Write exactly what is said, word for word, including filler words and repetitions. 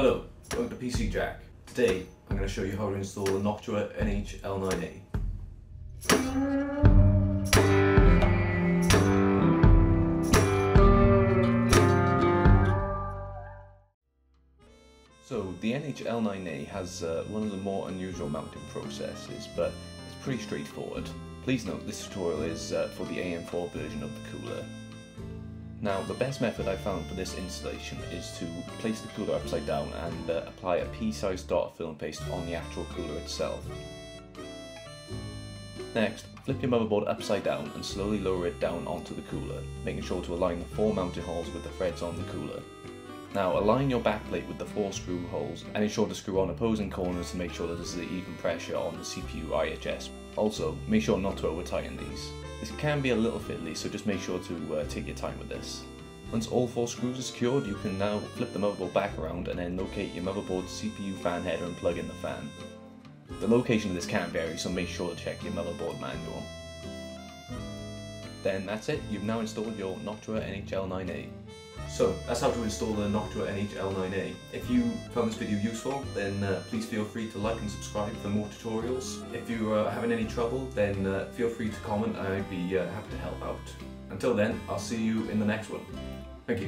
Hello, welcome to P C Jack. Today I'm going to show you how to install the Noctua N H L nine A. So the N H L nine A has uh, one of the more unusual mounting processes, but it's pretty straightforward. Please note this tutorial is uh, for the A M four version of the cooler. Now, the best method I found for this installation is to place the cooler upside down and uh, apply a pea-sized dot of film paste on the actual cooler itself. Next, flip your motherboard upside down and slowly lower it down onto the cooler, making sure to align the four mounting holes with the threads on the cooler. Now, align your backplate with the four screw holes and ensure to screw on opposing corners to make sure that there's the even pressure on the C P U I H S. Also, make sure not to over-tighten these. This can be a little fiddly, so just make sure to uh, take your time with this. Once all four screws are secured, you can now flip the motherboard back around and then locate your motherboard's C P U fan header and plug in the fan. The location of this can vary, so make sure to check your motherboard manual. Then that's it, you've now installed your Noctua N H L nine A. So, that's how to install the Noctua N H L nine A. If you found this video useful, then uh, please feel free to like and subscribe for more tutorials. If you are uh, having any trouble, then uh, feel free to comment and I'd be uh, happy to help out. Until then, I'll see you in the next one. Thank you.